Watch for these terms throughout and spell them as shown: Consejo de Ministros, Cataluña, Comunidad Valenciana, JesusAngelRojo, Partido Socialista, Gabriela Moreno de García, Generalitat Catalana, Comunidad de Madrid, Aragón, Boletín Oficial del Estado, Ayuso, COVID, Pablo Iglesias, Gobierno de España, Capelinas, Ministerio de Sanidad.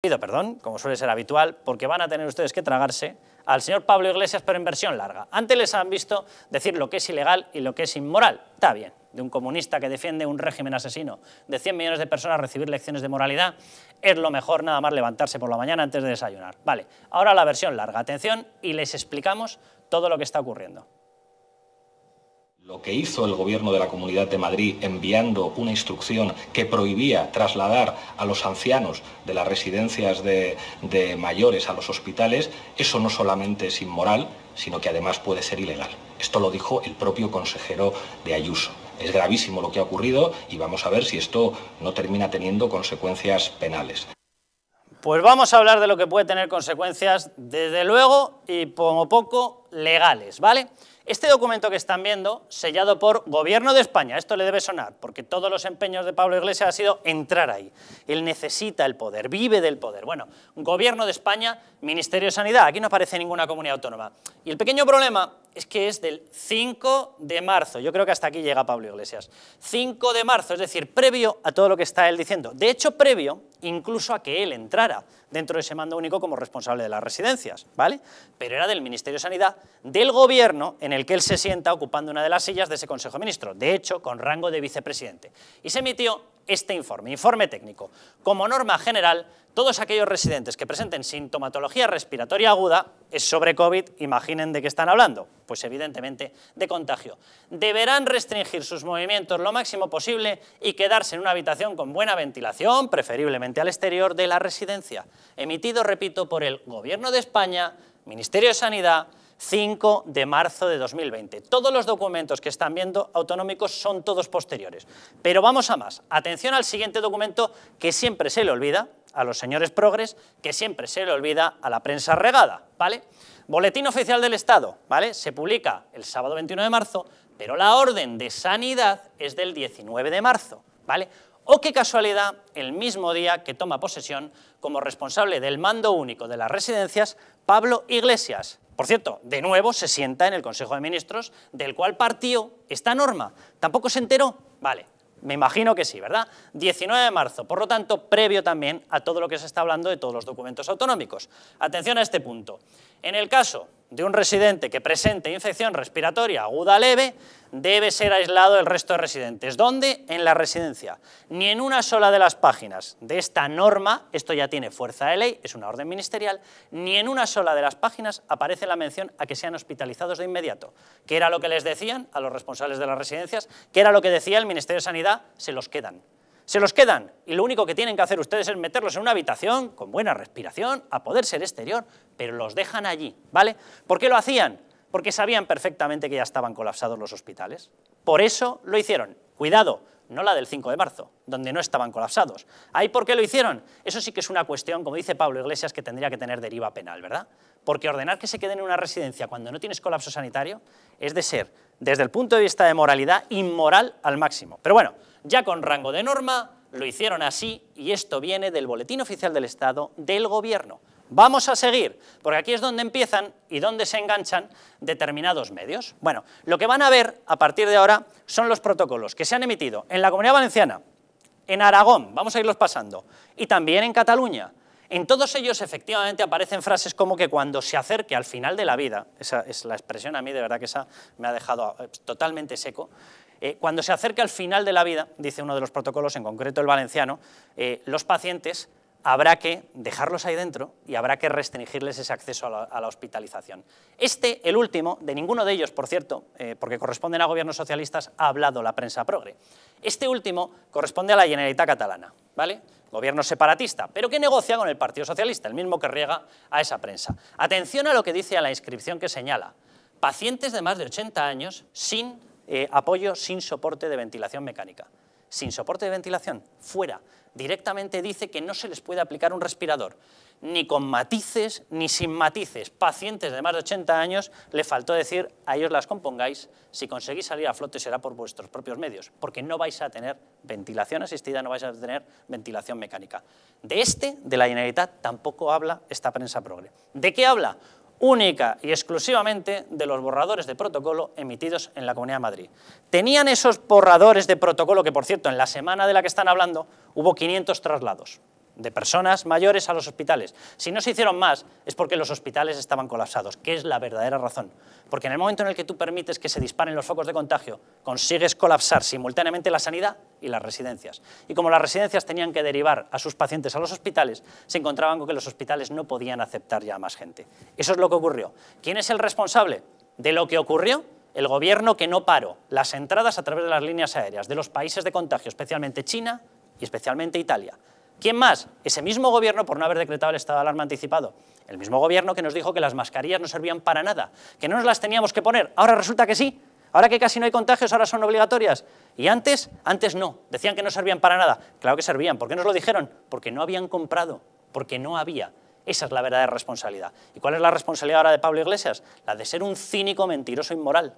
Perdón, como suele ser habitual, porque van a tener ustedes que tragarse al señor Pablo Iglesias, pero en versión larga. Antes les han visto decir lo que es ilegal y lo que es inmoral. Está bien, de un comunista que defiende un régimen asesino de 100 millones de personas recibir lecciones de moralidad es lo mejor, nada más levantarse por la mañana antes de desayunar. Vale, ahora la versión larga, atención, y les explicamos todo lo que está ocurriendo. Lo que hizo el Gobierno de la Comunidad de Madrid enviando una instrucción que prohibía trasladar a los ancianos de las residencias de mayores a los hospitales, eso no solamente es inmoral, sino que además puede ser ilegal. Esto lo dijo el propio consejero de Ayuso. Es gravísimo lo que ha ocurrido y vamos a ver si esto no termina teniendo consecuencias penales. Pues vamos a hablar de lo que puede tener consecuencias, desde luego, y como poco legales, ¿vale? Este documento que están viendo, sellado por Gobierno de España, esto le debe sonar, porque todos los empeños de Pablo Iglesias ha sido entrar ahí. Él necesita el poder, vive del poder. Bueno, Gobierno de España, Ministerio de Sanidad, aquí no aparece ninguna comunidad autónoma. Y el pequeño problema es que es del 5 de marzo, yo creo que hasta aquí llega Pablo Iglesias. 5 de marzo, es decir, previo a todo lo que está él diciendo. De hecho, previo incluso a que él entrara dentro de ese mando único como responsable de las residencias, ¿vale? Pero era del Ministerio de Sanidad, del gobierno en el que él se sienta ocupando una de las sillas de ese Consejo de Ministros, de hecho, con rango de vicepresidente. Y se emitió este informe, informe técnico. Como norma general, todos aquellos residentes que presenten sintomatología respiratoria aguda, es sobre COVID, imaginen de qué están hablando, pues evidentemente de contagio. Deberán restringir sus movimientos lo máximo posible y quedarse en una habitación con buena ventilación, preferiblemente al exterior de la residencia. Emitido, repito, por el Gobierno de España, Ministerio de Sanidad, 5 de marzo de 2020. Todos los documentos que están viendo autonómicos son todos posteriores. Pero vamos a más. Atención al siguiente documento que siempre se le olvida a los señores progres, que siempre se le olvida a la prensa regada, ¿vale? Boletín Oficial del Estado, ¿vale? Se publica el sábado 21 de marzo, pero la orden de sanidad es del 19 de marzo, ¿vale? O qué casualidad, el mismo día que toma posesión como responsable del mando único de las residencias, Pablo Iglesias. Por cierto, de nuevo se sienta en el Consejo de Ministros, del cual partió esta norma. ¿Tampoco se enteró? Vale, me imagino que sí, ¿verdad? 19 de marzo, por lo tanto, previo también a todo lo que se está hablando de todos los documentos autonómicos. Atención a este punto. En el caso de un residente que presente infección respiratoria aguda leve, debe ser aislado del resto de residentes. ¿Dónde? En la residencia. Ni en una sola de las páginas de esta norma, esto ya tiene fuerza de ley, es una orden ministerial, ni en una sola de las páginas aparece la mención a que sean hospitalizados de inmediato, que era lo que les decían a los responsables de las residencias, que era lo que decía el Ministerio de Sanidad, se los quedan. Se los quedan y lo único que tienen que hacer ustedes es meterlos en una habitación con buena respiración, a poder ser exterior, pero los dejan allí, ¿vale? ¿Por qué lo hacían? Porque sabían perfectamente que ya estaban colapsados los hospitales. Por eso lo hicieron. Cuidado, no la del 5 de marzo, donde no estaban colapsados. ¿Ahí por qué lo hicieron? Eso sí que es una cuestión, como dice Pablo Iglesias, que tendría que tener deriva penal, ¿verdad? Porque ordenar que se queden en una residencia cuando no tienes colapso sanitario es de ser, desde el punto de vista de moralidad, inmoral al máximo. Pero bueno, ya con rango de norma, lo hicieron así y esto viene del Boletín Oficial del Estado del Gobierno. Vamos a seguir, porque aquí es donde empiezan y donde se enganchan determinados medios. Bueno, lo que van a ver a partir de ahora son los protocolos que se han emitido en la Comunidad Valenciana, en Aragón, vamos a irlos pasando, y también en Cataluña. En todos ellos efectivamente aparecen frases como que cuando se acerque al final de la vida, esa es la expresión a mí de verdad que esa me ha dejado totalmente seco, cuando se acerque al final de la vida, dice uno de los protocolos, en concreto el valenciano, los pacientes habrá que dejarlos ahí dentro y habrá que restringirles ese acceso a la hospitalización. Este, el último, de ninguno de ellos, por cierto, porque corresponden a gobiernos socialistas, ha hablado la prensa progre. Este último corresponde a la Generalitat Catalana, ¿vale? Gobierno separatista, pero que negocia con el Partido Socialista, el mismo que riega a esa prensa. Atención a lo que dice a la inscripción que señala, pacientes de más de 80 años sin apoyo, sin soporte de ventilación mecánica. Sin soporte de ventilación, fuera. Directamente dice que no se les puede aplicar un respirador, ni con matices ni sin matices. Pacientes de más de 80 años, le faltó decir, a ellos las compongáis, si conseguís salir a flote será por vuestros propios medios, porque no vais a tener ventilación asistida, no vais a tener ventilación mecánica. De este, de la Generalitat, tampoco habla esta prensa progre. ¿De qué habla? Única y exclusivamente de los borradores de protocolo emitidos en la Comunidad de Madrid. Tenían esos borradores de protocolo que, por cierto, en la semana de la que están hablando hubo 500 traslados, de personas mayores a los hospitales. Si no se hicieron más es porque los hospitales estaban colapsados, que es la verdadera razón. Porque en el momento en el que tú permites que se disparen los focos de contagio, consigues colapsar simultáneamente la sanidad y las residencias. Y como las residencias tenían que derivar a sus pacientes a los hospitales, se encontraban con que los hospitales no podían aceptar ya a más gente. Eso es lo que ocurrió. ¿Quién es el responsable de lo que ocurrió? El gobierno que no paró las entradas a través de las líneas aéreas de los países de contagio, especialmente China y especialmente Italia. ¿Quién más? Ese mismo gobierno por no haber decretado el estado de alarma anticipado. El mismo gobierno que nos dijo que las mascarillas no servían para nada, que no nos las teníamos que poner. Ahora resulta que sí. Ahora que casi no hay contagios, ahora son obligatorias. Y antes no. Decían que no servían para nada. Claro que servían. ¿Por qué nos lo dijeron? Porque no habían comprado, porque no había. Esa es la verdadera responsabilidad. ¿Y cuál es la responsabilidad ahora de Pablo Iglesias? La de ser un cínico, mentiroso, inmoral,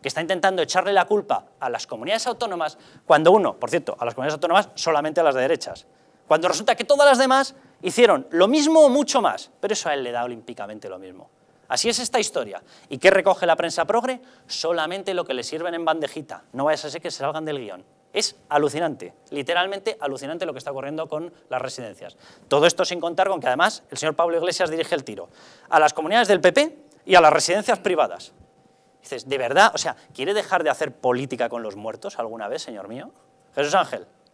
que está intentando echarle la culpa a las comunidades autónomas, cuando uno, por cierto, a las comunidades autónomas solamente a las de derechas, cuando resulta que todas las demás hicieron lo mismo o mucho más, pero eso a él le da olímpicamente lo mismo. Así es esta historia. ¿Y qué recoge la prensa progre? Solamente lo que le sirven en bandejita. No vayas a ser que se salgan del guión. Es alucinante, literalmente alucinante lo que está ocurriendo con las residencias. Todo esto sin contar con que además el señor Pablo Iglesias dirige el tiro a las comunidades del PP y a las residencias privadas. Dices, ¿de verdad? O sea, ¿quiere dejar de hacer política con los muertos alguna vez, señor mío? Jesús Ángel.